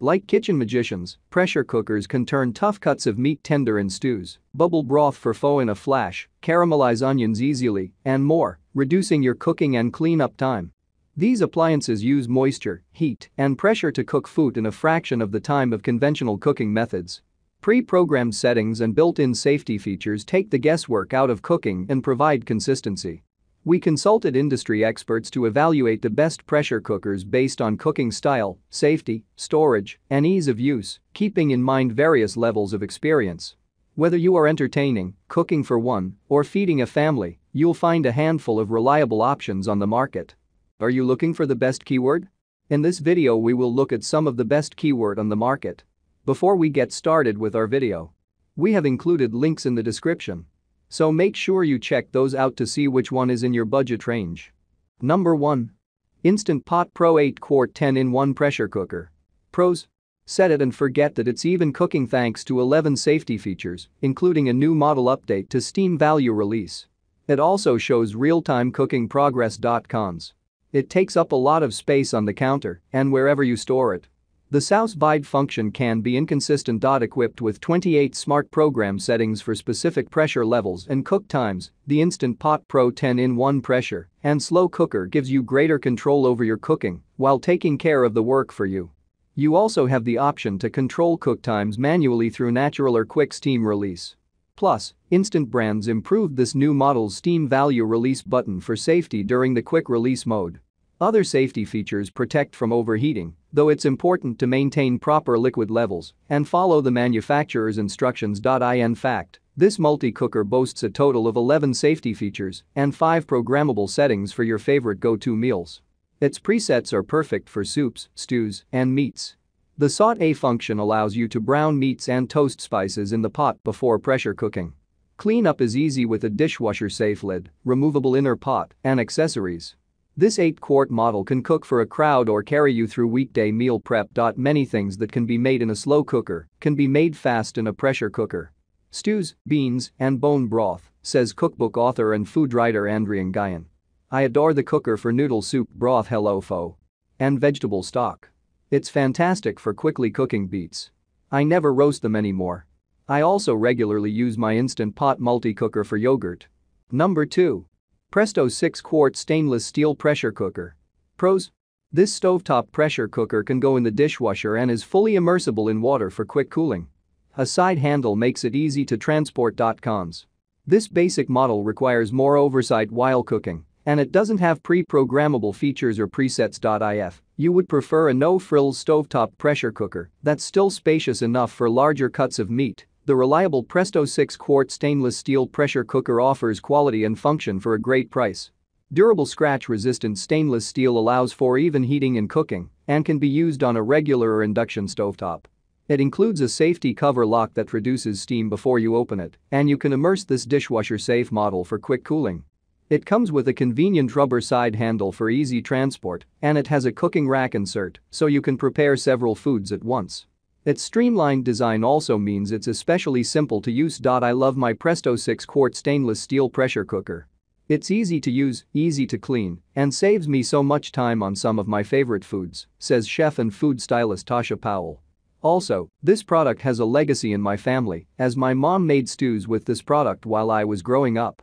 Like kitchen magicians, pressure cookers can turn tough cuts of meat tender in stews, bubble broth for faux in a flash, caramelize onions easily, and more, reducing your cooking and cleanup time. These appliances use moisture, heat, and pressure to cook food in a fraction of the time of conventional cooking methods. Pre-programmed settings and built-in safety features take the guesswork out of cooking and provide consistency. We consulted industry experts to evaluate the best pressure cookers based on cooking style, safety, storage, and ease of use, keeping in mind various levels of experience. Whether you are entertaining, cooking for one, or feeding a family, you'll find a handful of reliable options on the market. Are you looking for the best keyword? In this video we will look at some of the best keyword on the market. Before we get started with our video, we have included links in the description, so make sure you check those out to see which one is in your budget range. Number 1. Instant Pot Pro 8 Quart 10-in-1 Pressure Cooker. Pros: set it and forget that it's even cooking thanks to 11 safety features, including a new model update to Steam Value Release. It also shows real-time cooking progress. Cons: it takes up a lot of space on the counter and wherever you store it. The SourceVide function can be inconsistent. Equipped with 28 smart program settings for specific pressure levels and cook times, the Instant Pot Pro 10-in-1 pressure and slow cooker gives you greater control over your cooking while taking care of the work for you. You also have the option to control cook times manually through natural or quick steam release. Plus, Instant Brands improved this new model's Steam Value Release button for safety during the quick release mode. Other safety features protect from overheating, though it's important to maintain proper liquid levels and follow the manufacturer's instructions. In fact, this multi-cooker boasts a total of 11 safety features and 5 programmable settings for your favorite go-to meals. Its presets are perfect for soups, stews, and meats. The sauté function allows you to brown meats and toast spices in the pot before pressure cooking. Cleanup is easy with a dishwasher-safe lid, removable inner pot, and accessories. This 8-quart model can cook for a crowd or carry you through weekday meal prep. Many things that can be made in a slow cooker can be made fast in a pressure cooker. Stews, beans, and bone broth, says cookbook author and food writer Andrea Nguyen. I adore the cooker for noodle soup broth HelloFresh and vegetable stock. It's fantastic for quickly cooking beets. I never roast them anymore. I also regularly use my Instant Pot multi-cooker for yogurt. Number 2. Presto 6-quart Stainless Steel Pressure Cooker. Pros: this stovetop pressure cooker can go in the dishwasher and is fully immersible in water for quick cooling. A side handle makes it easy to transport. Cons: this basic model requires more oversight while cooking, and it doesn't have pre-programmable features or presets. If you would prefer a no-frills stovetop pressure cooker that's still spacious enough for larger cuts of meat, the reliable Presto 6-quart stainless steel pressure cooker offers quality and function for a great price. Durable scratch-resistant stainless steel allows for even heating and cooking and can be used on a regular or induction stovetop. It includes a safety cover lock that reduces steam before you open it, and you can immerse this dishwasher-safe model for quick cooling. It comes with a convenient rubber side handle for easy transport, and it has a cooking rack insert, so you can prepare several foods at once. Its streamlined design also means it's especially simple to use. I love my Presto 6-quart stainless steel pressure cooker. It's easy to use, easy to clean, and saves me so much time on some of my favorite foods, says chef and food stylist Tasha Powell. Also, this product has a legacy in my family, as my mom made stews with this product while I was growing up.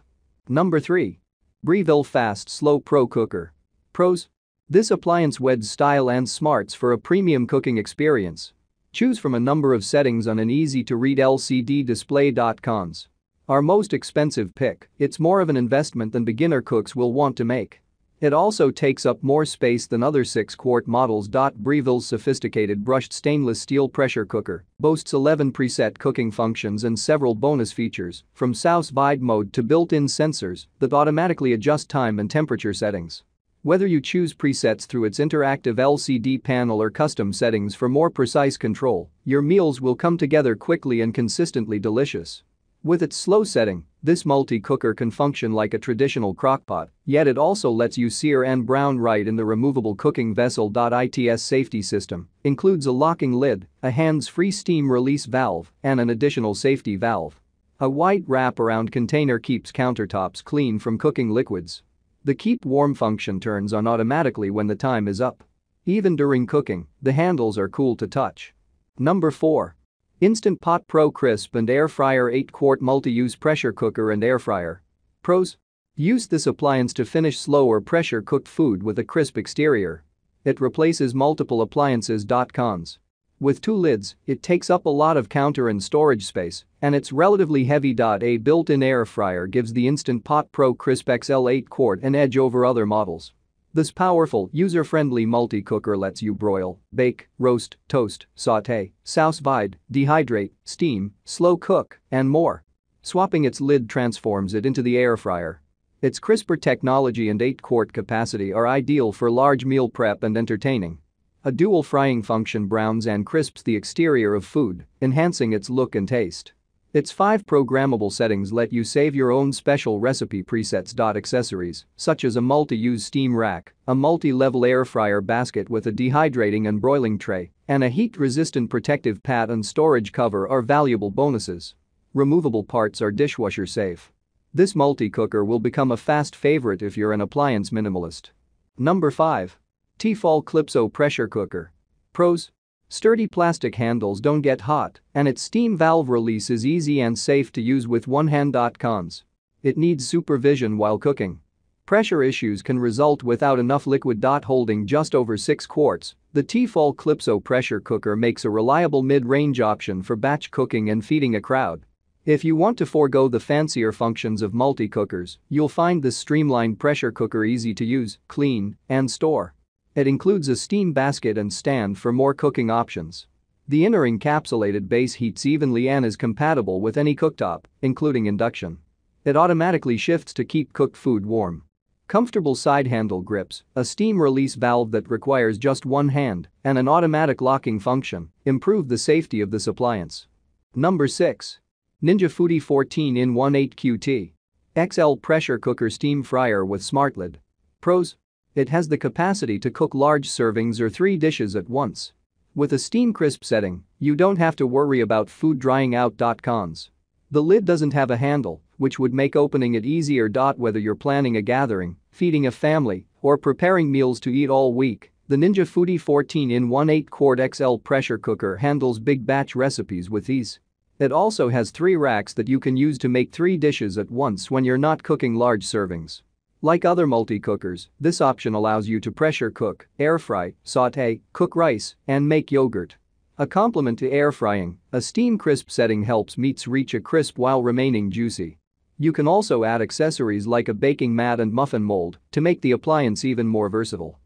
Number 3. Breville Fast Slow Pro Cooker. Pros: this appliance weds style and smarts for a premium cooking experience. Choose from a number of settings on an easy-to-read LCD display. Cons: our most expensive pick, it's more of an investment than beginner cooks will want to make. It also takes up more space than other 6-quart models. Breville's sophisticated brushed stainless steel pressure cooker boasts 11 preset cooking functions and several bonus features, from SourceVide mode to built-in sensors that automatically adjust time and temperature settings. Whether you choose presets through its interactive LCD panel or custom settings for more precise control, your meals will come together quickly and consistently delicious. With its slow setting, this multi-cooker can function like a traditional crockpot, yet it also lets you sear and brown right in the removable cooking vessel. Its safety system includes a locking lid, a hands-free steam release valve, and an additional safety valve. A white wrap-around container keeps countertops clean from cooking liquids. The Keep Warm function turns on automatically when the time is up. Even during cooking, the handles are cool to touch. Number 4. Instant Pot Pro Crisp and Air Fryer 8-quart Multi-Use Pressure Cooker and Air Fryer. Pros: use this appliance to finish slower pressure-cooked food with a crisp exterior. It replaces multiple appliances. Cons: with two lids, it takes up a lot of counter and storage space, and it's relatively heavy. A built-in air fryer gives the Instant Pot Pro Crisp XL 8-quart an edge over other models. This powerful, user-friendly multi-cooker lets you broil, bake, roast, toast, sauté, sous vide, dehydrate, steam, slow cook, and more. Swapping its lid transforms it into the air fryer. Its crisper technology and 8-quart capacity are ideal for large meal prep and entertaining. A dual frying function browns and crisps the exterior of food, enhancing its look and taste. Its 5 programmable settings let you save your own special recipe presets. Accessories, such as a multi-use steam rack, a multi-level air fryer basket with a dehydrating and broiling tray, and a heat-resistant protective pad and storage cover are valuable bonuses. Removable parts are dishwasher safe. This multi-cooker will become a fast favorite if you're an appliance minimalist. Number 5. T-Fal Clipso Pressure Cooker. Pros: sturdy plastic handles don't get hot, and its steam valve release is easy and safe to use with one hand. Cons: it needs supervision while cooking. Pressure issues can result without enough liquid. Holding just over 6 quarts, the T-Fal Clipso Pressure Cooker makes a reliable mid-range option for batch cooking and feeding a crowd. If you want to forego the fancier functions of multi-cookers, you'll find this streamlined pressure cooker easy to use, clean, and store. It includes a steam basket and stand for more cooking options. The inner encapsulated base heats evenly and is compatible with any cooktop, including induction. It automatically shifts to keep cooked food warm. Comfortable side handle grips, a steam release valve that requires just one hand, and an automatic locking function improve the safety of this appliance. Number 6. Ninja Foodi 14-in-1 8QT XL Pressure Cooker Steam Fryer with Smart Lid. Pros: it has the capacity to cook large servings or 3 dishes at once. With a steam crisp setting, you don't have to worry about food drying out. Cons: the lid doesn't have a handle, which would make opening it easier. Whether you're planning a gathering, feeding a family, or preparing meals to eat all week, the Ninja Foodi 14-in-1 8-quart XL pressure cooker handles big batch recipes with ease. It also has 3 racks that you can use to make 3 dishes at once when you're not cooking large servings. Like other multi-cookers, this option allows you to pressure cook, air fry, sauté, cook rice, and make yogurt. A complement to air frying, a steam crisp setting helps meats reach a crisp while remaining juicy. You can also add accessories like a baking mat and muffin mold to make the appliance even more versatile.